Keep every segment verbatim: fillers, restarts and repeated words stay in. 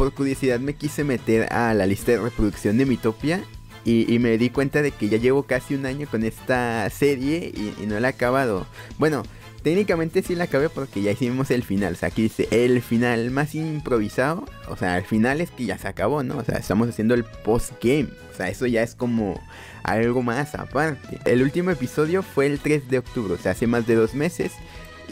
por curiosidad me quise meter a la lista de reproducción de Mitopia y, y me di cuenta de que ya llevo casi un año con esta serie y, y no la he acabado. Bueno, técnicamente sí la acabé porque ya hicimos el final. O sea, aquí dice el final más improvisado. O sea, el final es que ya se acabó, ¿no? O sea, estamos haciendo el post-game. O sea, eso ya es como algo más aparte. El último episodio fue el tres de octubre, o sea, hace más de dos meses.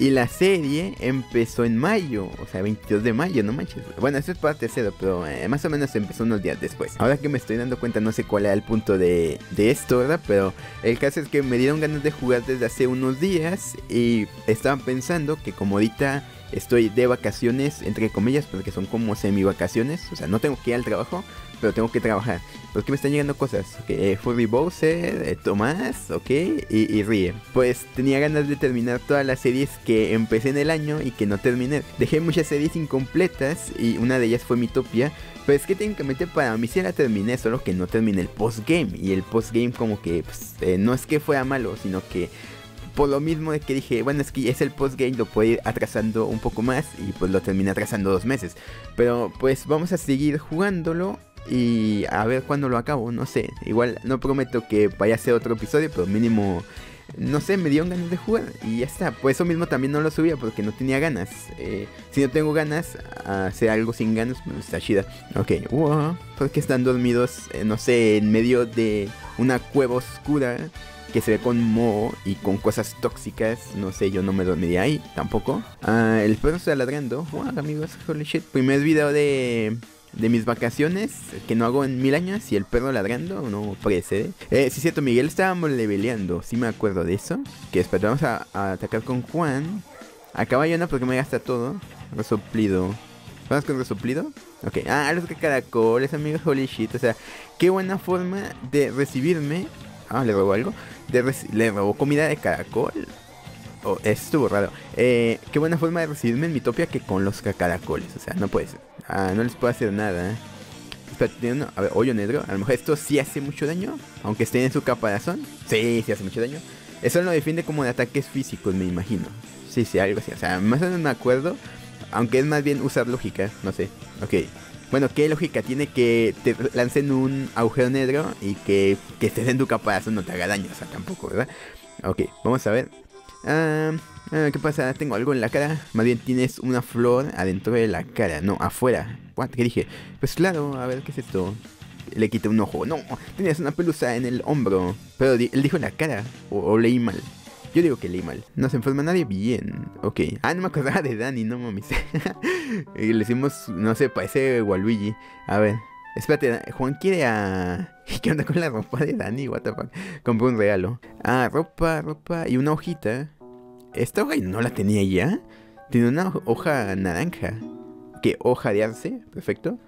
Y la serie empezó en mayo, o sea, veintidós de mayo, no manches. Bueno, eso es parte cero, pero eh, más o menos empezó unos días después. Ahora que me estoy dando cuenta, no sé cuál era el punto de, de esto, ¿verdad? Pero el caso es que me dieron ganas de jugar desde hace unos días y estaban pensando que como ahorita estoy de vacaciones, entre comillas, porque son como semi-vacaciones, o sea, no tengo que ir al trabajo, pero tengo que trabajar. Porque me están llegando cosas, okay, eh, Furry Bowser, eh, Tomás, ok, y, y Rie. Pues tenía ganas de terminar todas las series que empecé en el año y que no terminé. Dejé muchas series incompletas y una de ellas fue Mitopia. Pero es que técnicamente para mí sí la terminé, solo que no terminé el postgame. Y el postgame como que pues, eh, no es que fuera malo, sino que por lo mismo de que dije, bueno, es que es el postgame, lo puedo ir atrasando un poco más y pues lo terminé atrasando dos meses. Pero pues vamos a seguir jugándolo. Y a ver cuándo lo acabo, no sé. Igual no prometo que vaya a ser otro episodio, pero mínimo, no sé, me dieron ganas de jugar y ya está. Por eso mismo también no lo subía, porque no tenía ganas. eh, Si no tengo ganas, hacer algo sin ganas, bueno, está chida. Ok, wow, porque están dormidos, eh, no sé, en medio de una cueva oscura que se ve con moho y con cosas tóxicas. No sé, yo no me dormiría ahí, tampoco. ah, El perro está ladrando. Wow, amigos, holy shit. Primer video de... de mis vacaciones, que no hago en mil años, y el perro ladrando no precede. Eh, sí, cierto, Miguel estábamos leveleando, sí me acuerdo de eso. Que después vamos a, a atacar con Juan. A caballona porque me gasta todo. Resoplido. ¿Vamos con resoplido? Ok, ah, los caracoles, amigos, holy shit. O sea, qué buena forma de recibirme. Ah, ¿le robó algo? De ¿Le robó comida de caracol? Oh, estuvo raro. Eh, qué buena forma de recibirme en Mitopia que con los cacaracoles. O sea, no puede ser. Ah, no les puedo hacer nada. Espera, no, a ver, hoyo negro. A lo mejor esto sí hace mucho daño. Aunque esté en su caparazón. Sí, sí hace mucho daño. Eso lo defiende como de ataques físicos, me imagino. Sí, sí, algo así. O sea, más o menos me acuerdo. Aunque es más bien usar lógica. No sé. Ok. Bueno, ¿qué lógica tiene que te lancen un agujero negro y que, que estés en tu caparazón no te haga daño? O sea, tampoco, ¿verdad? Ok, vamos a ver. Ah, ah, ¿qué pasa? Tengo algo en la cara. Más bien tienes una flor adentro de la cara. No, afuera. What? ¿Qué dije? Pues claro, a ver, ¿qué es esto? Le quité un ojo. No, tenías una pelusa en el hombro. Pero di él dijo en la cara. O, o leí mal. Yo digo que leí mal. No se enferma nadie bien. Ok. Ah, no me acordaba de Dani, no mames. Le hicimos, no sé, parece Waluigi. A ver. Espérate, Juan quiere a... ¿Qué onda con la ropa de Dani? What the fuck. Compré un regalo. Ah, ropa, ropa y una hojita. Esta hoja no la tenía ya. Tiene una hoja naranja. ¿Qué? Hoja de arce, perfecto.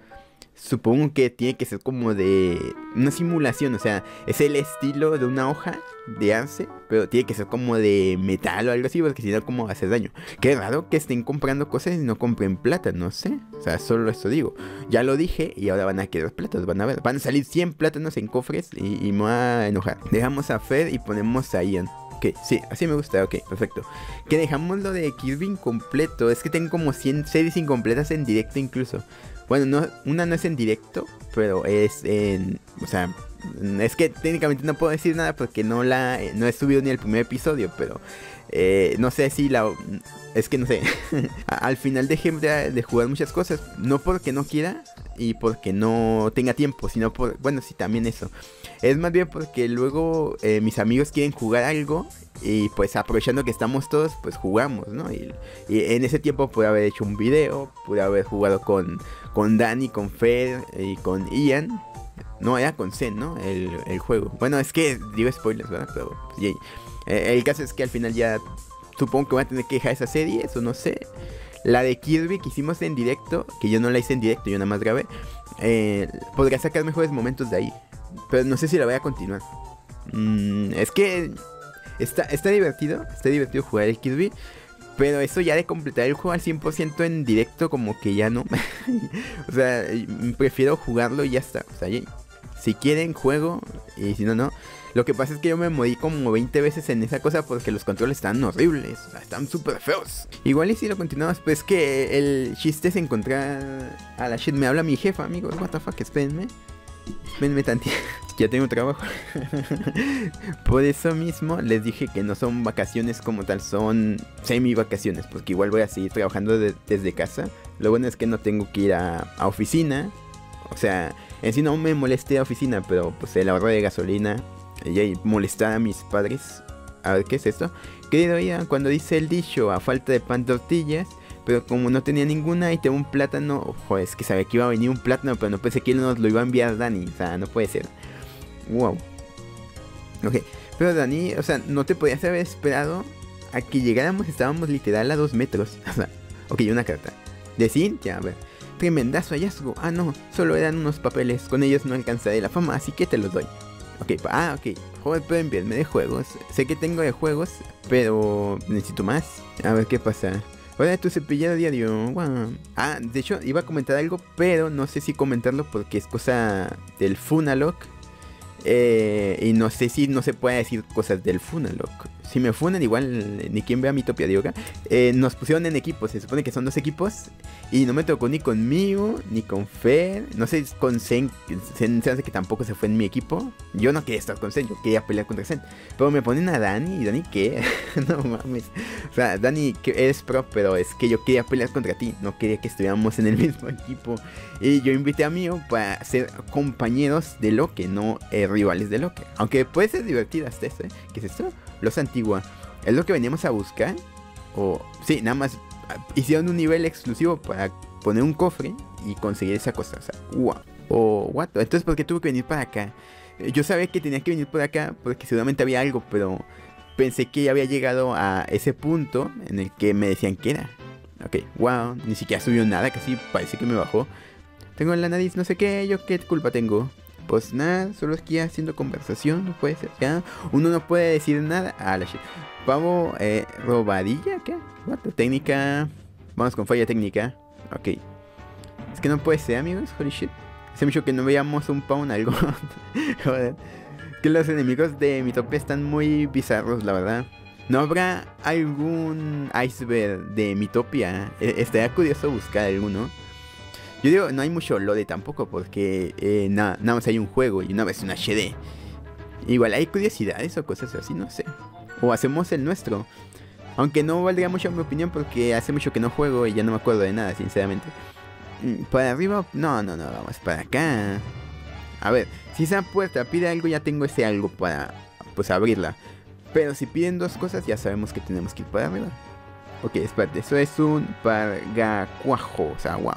Supongo que tiene que ser como de una simulación, o sea, es el estilo de una hoja de arce, pero tiene que ser como de metal o algo así, porque si no, ¿cómo hace daño? Qué raro que estén comprando cosas y no compren plata, no sé. O sea, solo esto digo. Ya lo dije y ahora van a quedar plátanos, van a ver. Van a salir cien plátanos en cofres y, y me voy a enojar. Dejamos a Fer y ponemos a Ian. Ok, sí, así me gusta, ok, perfecto. Que dejamos lo de Kirby incompleto. Es que tengo como cien series incompletas en directo incluso. Bueno, no, una no es en directo, pero es en... O sea, es que técnicamente no puedo decir nada porque no la... No he subido ni el primer episodio, pero... Eh, no sé si la... Es que no sé. Al final dejé de, de jugar muchas cosas. No porque no quiera y porque no tenga tiempo, sino por... Bueno, sí, también eso. Es más bien porque luego eh, mis amigos quieren jugar algo y pues aprovechando que estamos todos, pues jugamos, ¿no? Y, y en ese tiempo pude haber hecho un video, pude haber jugado con, con Dani, con Fer y con Ian. No, era con Zen, ¿no? El, el juego. Bueno, es que digo spoilers, ¿verdad? Pero pues, yeah. eh, el caso es que al final ya supongo que voy a tener que dejar esa serie, eso no sé. La de Kirby que hicimos en directo, que yo no la hice en directo, yo nada más grabé. Eh, podría sacar mejores momentos de ahí. Pero no sé si la voy a continuar. Mm, es que está, está divertido. Está divertido jugar el Kirby. Pero eso ya de completar el juego al cien por ciento en directo, como que ya no. O sea, prefiero jugarlo y ya está. O sea, si quieren juego y si no, no. Lo que pasa es que yo me morí como veinte veces en esa cosa porque los controles están horribles, están súper feos. Igual y si lo continuamos, pues que el chiste es encontrar a la shit. Me habla mi jefa, amigos, what the fuck, espérenme. Espérenme tantito, ya tengo trabajo. Por eso mismo les dije que no son vacaciones como tal, son semi vacaciones, porque igual voy a seguir trabajando de, desde casa. Lo bueno es que no tengo que ir a, a oficina. O sea, en sí no me molesté a oficina, pero pues el ahorro de gasolina y molestar a mis padres. A ver, ¿qué es esto? Querido Ian, cuando dice el dicho, a falta de pan tortillas, pero como no tenía ninguna y tengo un plátano. Ojo, es que sabía que iba a venir un plátano, pero no pensé que él nos lo iba a enviar Dani. O sea, no puede ser. Wow. Ok, pero Dani, o sea, no te podías haber esperado a que llegáramos, estábamos literal a dos metros. O sea, ok, una carta de Cintia, a ver. Tremendazo hallazgo. Ah, no, solo eran unos papeles. Con ellos no alcanzaré la fama, así que te los doy. Ok, ah, ok. Joder, pueden enviarme de juegos. Sé que tengo de juegos, pero necesito más. A ver qué pasa. Hola, tu cepillado diario. Wow. Ah, de hecho, iba a comentar algo, pero no sé si comentarlo porque es cosa del Funalog. Eh, y no sé si no se puede decir cosas del Funalog. Si me funan, igual ni quien vea mi topia de yoga. Eh, nos pusieron en equipos, se supone que son dos equipos. Y no me tocó ni conmigo, ni con Fer. No sé, con Zen, Zen se hace que tampoco se fue en mi equipo. Yo no quería estar con Zen, yo quería pelear contra Zen. Pero me ponen a Dani, ¿y Dani qué? No mames. O sea, Dani, eres pro, pero es que yo quería pelear contra ti. No quería que estuviéramos en el mismo equipo. Y yo invité a Mío para ser compañeros de Loque, no eh, rivales de Loque. Aunque puede ser divertida hasta eso, ¿eh? ¿Qué es esto? Los Antigua. ¿Es lo que veníamos a buscar? O... sí, nada más hicieron un nivel exclusivo para poner un cofre y conseguir esa cosa. O sea, wow. O what? Entonces, ¿por qué tuve que venir para acá? Yo sabía que tenía que venir por acá porque seguramente había algo, pero pensé que ya había llegado a ese punto en el que me decían que era. Ok, wow. Ni siquiera subió nada, casi parece que me bajó. Tengo en la nariz no sé qué, yo qué culpa tengo. Pues nada, solo aquí haciendo conversación, no puede ser, ¿ya? Uno no puede decir nada. Ah, la shit. Pavo, eh, robadilla, ¿qué? What? Técnica. Vamos con falla técnica. Ok. Es que no puede ser, amigos, holy shit. Hace mucho que no veíamos un pawn algo. Joder. Que los enemigos de mi tope están muy bizarros, la verdad. ¿No habrá algún iceberg de Mitopia? Eh, estaría curioso buscar alguno. Yo digo, no hay mucho lore tampoco porque eh, nada, nada más hay un juego y una vez una H D. Igual hay curiosidades o cosas así, no sé. O hacemos el nuestro. Aunque no valdría mucho mi opinión porque hace mucho que no juego y ya no me acuerdo de nada, sinceramente. ¿Para arriba? No, no, no, vamos para acá. A ver, si esa puerta pide algo, ya tengo ese algo para, pues, abrirla. Pero si piden dos cosas, ya sabemos que tenemos que ir para arriba. Ok, espérate, eso es un pargacuajo, o sea, wow.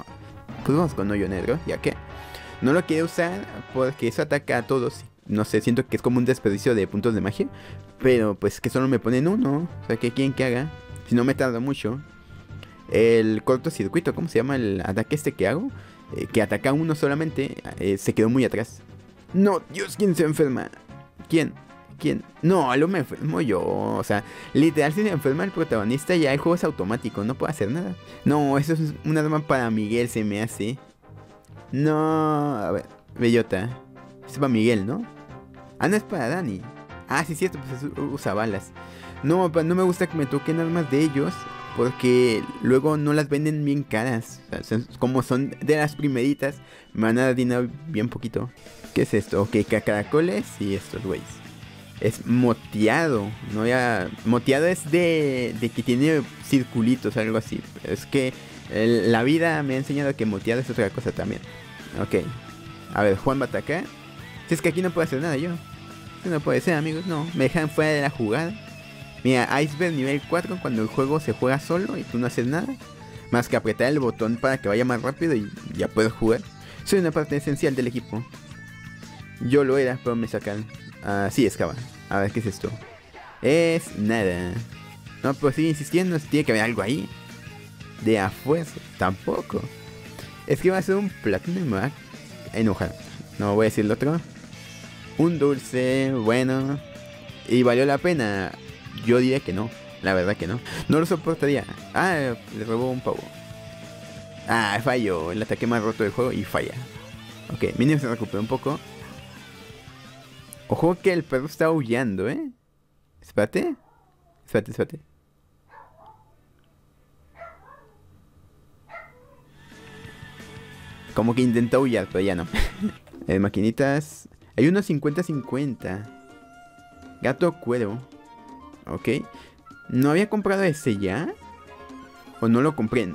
Pues vamos con hoyo negro, ya que no lo quiero usar porque eso ataca a todos. No sé, siento que es como un desperdicio de puntos de magia. Pero pues que solo me ponen uno. O sea, que quieren que haga. Si no me tarda mucho. El cortocircuito, ¿cómo se llama el ataque este que hago? Eh, que ataca a uno solamente. Eh, se quedó muy atrás. No, Dios, ¿quién se enferma? ¿Quién? ¿Quién? No, lo me enfermo yo. O sea, literal, si se enferma el protagonista, ya el juego es automático, no puedo hacer nada. No, eso es un arma para Miguel, se me hace. No, a ver, bellota. Es para Miguel, ¿no? Ah, no, es para Dani. Ah, sí, cierto, pues usa balas. No, no me gusta que me toquen armas de ellos porque luego no las venden bien caras. O sea, como son de las primeritas, me van a dar dinero bien poquito. ¿Qué es esto? Ok, caracoles y estos güeyes. Es moteado, no ya. Moteado es de, de que tiene circulitos, algo así. Pero es que el, la vida me ha enseñado que moteado es otra cosa también. Ok. A ver, Juan va a atacar. Si es que aquí no puedo hacer nada yo. No puede ser, amigos, no. Me dejan fuera de la jugada. Mira, iceberg nivel cuatro, cuando el juego se juega solo y tú no haces nada. Más que apretar el botón para que vaya más rápido y ya puedo jugar. Soy una parte esencial del equipo. Yo lo era, pero me sacaron. Ah, uh, sí, excava. A ver, ¿qué es esto? Es nada. No, pues sigue insistiendo. Tiene que haber algo ahí. De afuera. Tampoco. Es que va a ser un platón y me va a enojar. No voy a decir lo otro. Un dulce. Bueno. ¿Y valió la pena? Yo diría que no. La verdad que no. No lo soportaría. Ah, le robó un pavo. Ah, falló. El ataque más roto del juego y falla. Ok, mínimo se recuperó un poco. Ojo que el perro está aullando, ¿eh? Espérate. Espérate, espérate. Como que intentó aullar, pero ya no. eh, maquinitas. Hay unos cincuenta cincuenta. Gato cuero. Ok. ¿No había comprado ese ya? ¿O no lo compré?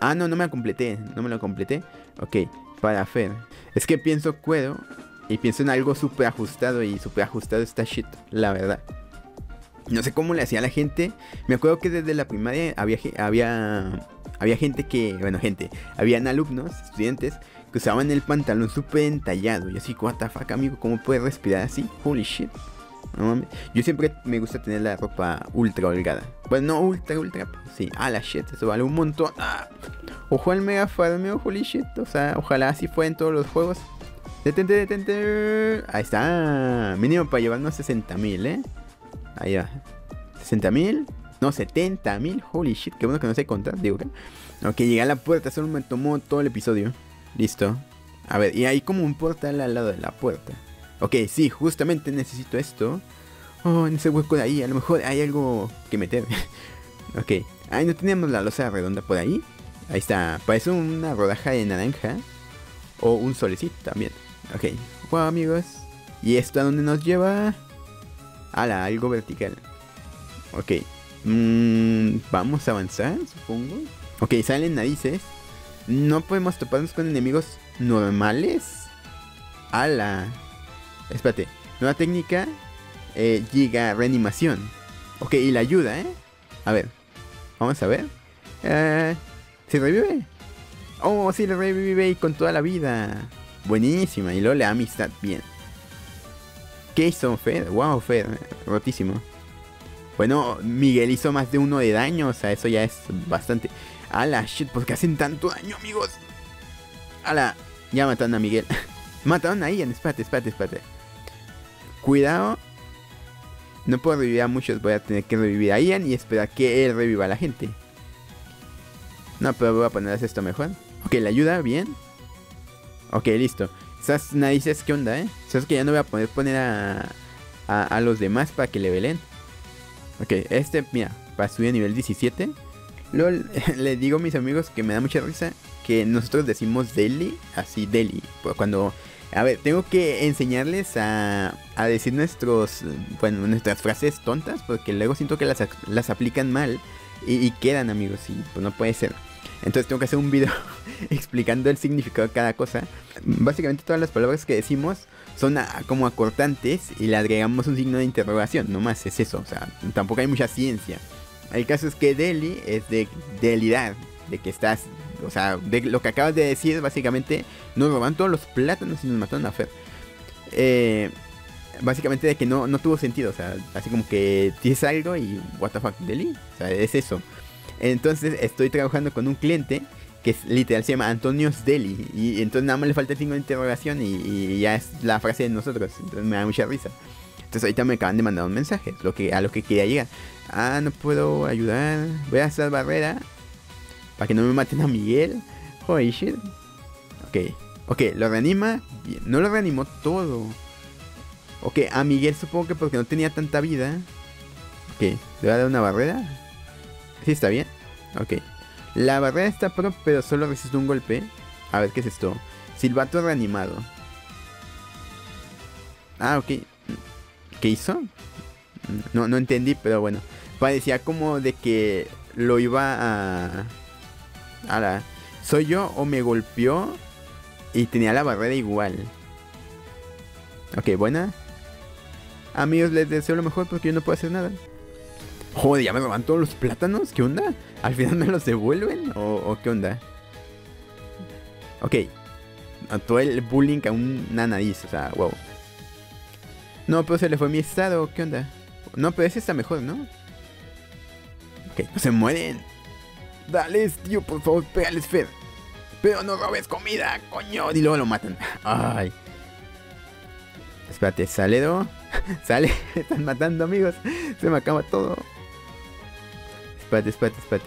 Ah, no, no me lo completé. No me lo completé. Ok, para Fer. Es que pienso cuero y pienso en algo súper ajustado. Y súper ajustado está shit, la verdad. No sé cómo le hacía a la gente. Me acuerdo que desde la primaria había, había, había gente que... Bueno, gente. Habían alumnos, estudiantes, que usaban el pantalón súper entallado. Y así, what the fuck, amigo, ¿cómo puedes respirar así? Holy shit. No, yo siempre me gusta tener la ropa ultra holgada. Bueno, no ultra, ultra. Sí, a la shit, eso vale un montón. Ah. Ojo al mega farmeo, holy shit. O sea, ojalá así fuera en todos los juegos. Detente, detente. Ahí está. Mínimo para llevarnos sesenta mil, ¿eh? Ahí va. sesenta mil. No, setenta mil. Holy shit. Qué bueno que no sé contar. Digo, ¿qué? Ok, llegué a la puerta. Solo me tomó todo el episodio. Listo. A ver, y hay como un portal al lado de la puerta. Ok, sí, justamente necesito esto. Oh, en ese hueco de ahí. A lo mejor hay algo que meter. Ok. Ay, no teníamos la losa redonda por ahí. Ahí está. Parece una rodaja de naranja. O un solecito también. Ok. Wow, amigos. ¿Y esto a dónde nos lleva? Ala, algo vertical. Ok. Mm, vamos a avanzar, supongo. Ok, salen narices. No podemos toparnos con enemigos normales. Ala. Espérate. Nueva técnica. Eh, giga reanimación. Ok, y la ayuda, ¿eh? A ver. Vamos a ver. Eh, ¿se revive? Oh, sí, le revive y con toda la vida. Buenísima. Y luego le da amistad. Bien. ¿Qué hizo Fer? Wow, Fer, rotísimo. Bueno, Miguel hizo más de uno de daño, o sea, eso ya es bastante. Ala, shit, ¿por qué hacen tanto daño, amigos? Ala, ya mataron a Miguel. Mataron a Ian, espérate, espérate, espérate. Cuidado. No puedo revivir a muchos, voy a tener que revivir a Ian y esperar que él reviva a la gente. No, pero voy a ponerles esto mejor. Ok, la ayuda, bien. Ok, listo. Esas narices, ¿qué onda, eh? Sabes que ya no voy a poder poner a, a, a los demás para que le velen. Ok, este, mira, para subir a nivel diecisiete. Luego le digo a mis amigos que me da mucha risa que nosotros decimos deli, así deli. Cuando, a ver, tengo que enseñarles a, a decir nuestros, bueno, nuestras frases tontas. Porque luego siento que las, las aplican mal y, y quedan, amigos, y pues no puede ser. Entonces tengo que hacer un video explicando el significado de cada cosa. Básicamente todas las palabras que decimos son a, como acortantes y le agregamos un signo de interrogación. Nomás es eso, o sea, tampoco hay mucha ciencia. El caso es que deli es de delidad, de que estás, o sea, de lo que acabas de decir básicamente. Nos roban todos los plátanos y nos mataron a Fer. Eh, básicamente de que no, no tuvo sentido, o sea, así como que dices algo y what the fuck, deli, o sea, es eso. Entonces estoy trabajando con un cliente que es, literal se llama Antonio's Deli. Y entonces nada más le falta el signo de interrogación y, y ya es la frase de nosotros. Entonces me da mucha risa. Entonces ahorita me acaban de mandar un mensaje lo que, a lo que quería llegar. Ah, no puedo ayudar. Voy a hacer barrera para que no me maten a Miguel. Holy shit. Ok, ok, lo reanima. No lo reanimó todo. Ok, a Miguel supongo que porque no tenía tanta vida. Ok, le voy a dar una barrera. Sí, está bien. Ok. La barrera está pro, pero solo resiste un golpe. A ver, ¿qué es esto? Silbato reanimado. Ah, ok. ¿Qué hizo? No, no entendí, pero bueno. Parecía como de que lo iba a... a la... ¿Soy yo o me golpeó? Y tenía la barrera igual. Ok, buena. Amigos, les deseo lo mejor porque yo no puedo hacer nada. Joder, ¿ya me roban todos los plátanos? ¿Qué onda? ¿Al final me los devuelven? ¿O, o qué onda? Ok. Todo el bullying a una nariz, o sea, wow. No, pero se le fue mi estado, ¿qué onda? No, pero ese está mejor, ¿no? Ok, no se mueren. Dales, tío, por favor, pégales, Fer. Pero no robes comida, coño. Y luego lo matan. Ay. Espérate, salero. Sale, están matando, amigos. Se me acaba todo. Espérate, espérate, espérate.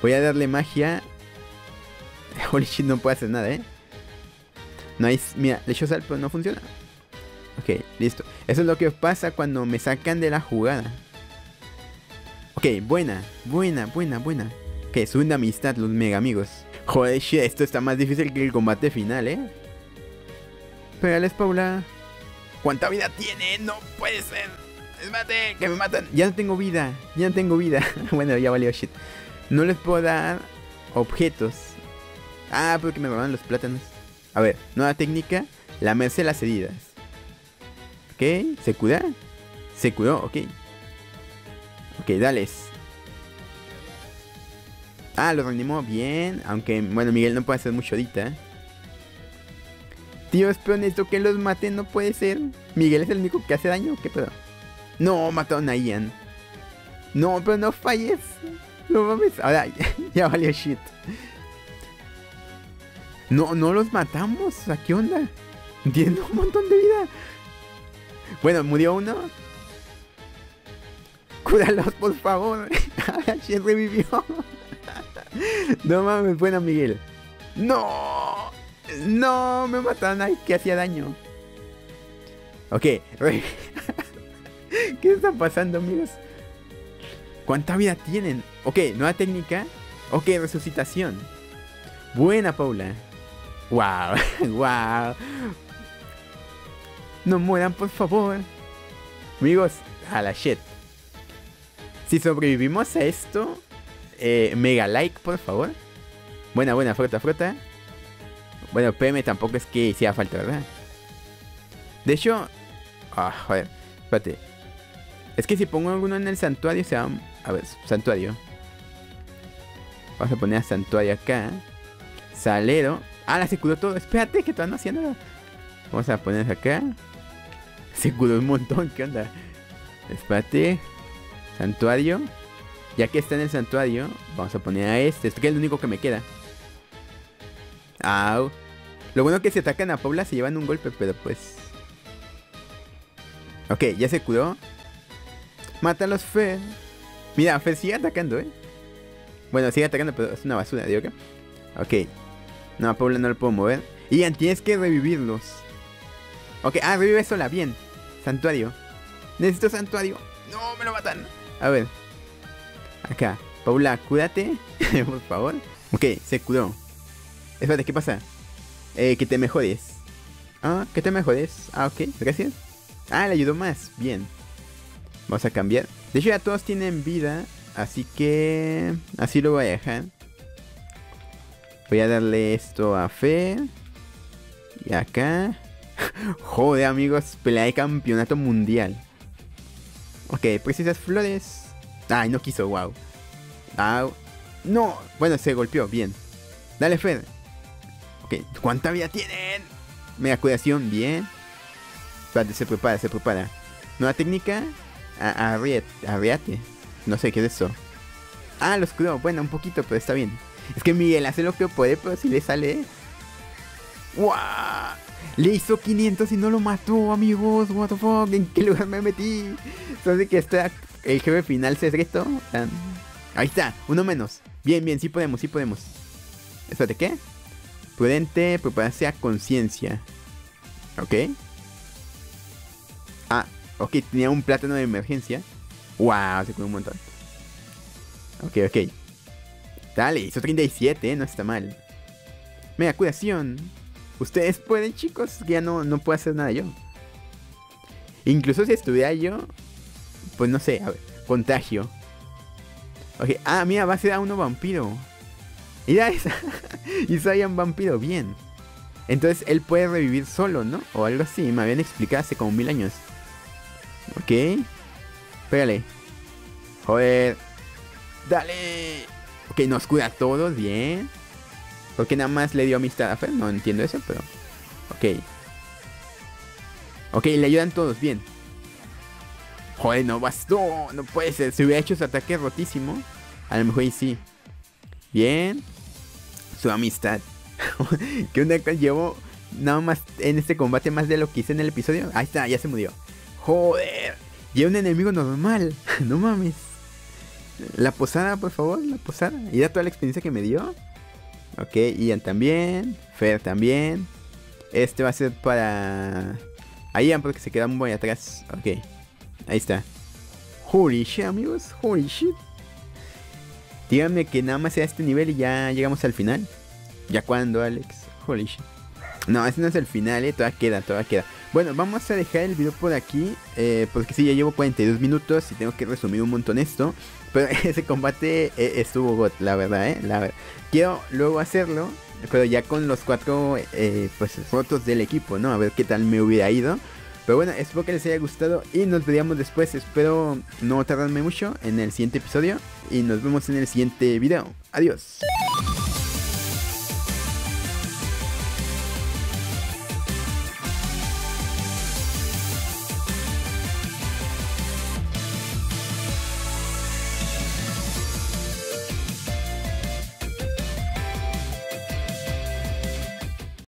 Voy a darle magia. Holy shit, no puedo hacer nada, eh. No hay... Mira, le echo sal, pero no funciona. Ok. Listo. Eso es lo que pasa cuando me sacan de la jugada. Ok, buena, buena, buena, buena. Que es una amistad, los mega amigos. Joder, shit, esto está más difícil que el combate final, ¿eh? Pégales, Paula. ¿Cuánta vida tiene? No puede ser. ¡Mate! ¡Que me matan! Ya no tengo vida. Ya no tengo vida. Bueno, ya valió shit. No les puedo dar objetos. Ah, porque me robaron los plátanos. A ver, nueva técnica. Lamerse las heridas. Ok, ¿se cura? Se curó, ok. Ok, dales. Ah, lo reanimó bien. Aunque, bueno, Miguel no puede hacer mucho ahorita. Tío, espero necesito que los maten. No puede ser. Miguel es el único que hace daño. ¿Qué pedo? No, mataron a Ian. No, pero no falles. No mames. Ahora, ya valió shit. No, no los matamos. ¿A qué onda? Tienen un montón de vida. Bueno, murió uno. Cúralos, por favor. Ahora shit revivió. No mames, bueno, Miguel. No. No, me mataron. Ay, que hacía daño. Ok, re... ¿Qué está pasando, amigos? ¿Cuánta vida tienen? Ok, nueva técnica. Ok, resucitación. Buena, Paula. Wow, wow. No mueran, por favor. Amigos, a la shit. Si sobrevivimos a esto, eh, mega like, por favor. Buena, buena, frota, frota. Bueno, P M tampoco es que hiciera falta, ¿verdad? De hecho... Ah, oh, joder, espérate. Es que si pongo alguno en el santuario se va... A ver, santuario. Vamos a poner a santuario acá. Salero. Ah, la se curó todo. Espérate, que todavía no hacía nada. Vamos a poner acá. Se curó un montón, ¿qué onda? Espérate. Santuario. Ya que está en el santuario, vamos a poner a este. Este que es el único que me queda. Au. Lo bueno que si atacan a Paula se llevan un golpe, pero pues... Ok, ya se curó. Mátalos, Fer. Mira, Fer sigue atacando, eh. Bueno, sigue atacando, pero es una basura, digo que. Ok. No, a Paula no lo puedo mover. Ian, tienes que revivirlos. Ok, ah, revive sola, bien. Santuario. Necesito santuario. No, me lo matan. A ver. Acá. Paula, cúrate. Por favor. Ok, se curó. Espérate, ¿qué pasa? Eh, que te mejores. Ah, que te mejores. Ah, ok, gracias. Ah, le ayudó más. Bien. Vamos a cambiar. De hecho ya todos tienen vida. Así que... Así lo voy a dejar. Voy a darle esto a Fer. Y acá... Joder, amigos. Pelea de campeonato mundial. Ok, precisas flores. Ay, no quiso. Wow. Au. No. Bueno, se golpeó. Bien. Dale, Fer. Ok. ¿Cuánta vida tienen? Mega curación. Bien. Espérate, se prepara, se prepara. Nueva técnica... Arriate. No sé qué es eso. Ah, los curó. Bueno, un poquito, pero está bien. Es que Miguel hace lo que puede, pero si le sale... ¡Wow! Le hizo quinientos y no lo mató, amigos. What the fuck. ¿En qué lugar me metí? Entonces que está el jefe final secreto. Ahí está. Uno menos. Bien, bien. Sí podemos, sí podemos. Espérate, ¿qué? Prudente, prepararse a conciencia. Ok. Ah... Ok, tenía un plátano de emergencia. Wow, se curó un montón. Ok, ok. Dale, hizo treinta y siete, ¿eh? No está mal. Mega curación. Ustedes pueden, chicos. Ya no, no puedo hacer nada yo. Incluso si estuviera yo. Pues no sé, a ver. Contagio. Ok, ah, mira, va a ser a uno vampiro. Mira esa. Y soy un vampiro, bien. Entonces él puede revivir solo, ¿no? O algo así, me habían explicado hace como mil años. Ok. Pégale. Joder. Dale. Ok, nos cura a todos. Bien. ¿Por qué nada más le dio amistad a Fer? No entiendo eso, pero... Ok. Ok, le ayudan todos. Bien. Joder, no bastó. No puede ser. Si hubiera hecho su ataque rotísimo, a lo mejor y sí. Bien. Su amistad. ¿Qué onda? Llevo nada más en este combate más de lo que hice en el episodio. Ahí está, ya se murió. Joder, y un enemigo normal. No mames. La posada, por favor, la posada. Y da toda la experiencia que me dio. Ok, Ian también. Fer también. Este va a ser para Ahí porque se queda muy atrás. Ok, ahí está. Holy shit, amigos, holy shit. Díganme que nada más sea este nivel y ya llegamos al final. ¿Ya cuándo, Alex? Holy shit. No, ese no es el final, eh, todavía queda, todavía queda. Bueno, vamos a dejar el video por aquí, eh, porque sí, ya llevo cuarenta y dos minutos y tengo que resumir un montón esto. Pero ese combate eh, estuvo got, la verdad, eh, la verdad. Quiero luego hacerlo, pero ya con los cuatro eh, pues, fotos del equipo, ¿no? A ver qué tal me hubiera ido. Pero bueno, espero que les haya gustado y nos veríamos después. Espero no tardarme mucho en el siguiente episodio y nos vemos en el siguiente video. Adiós.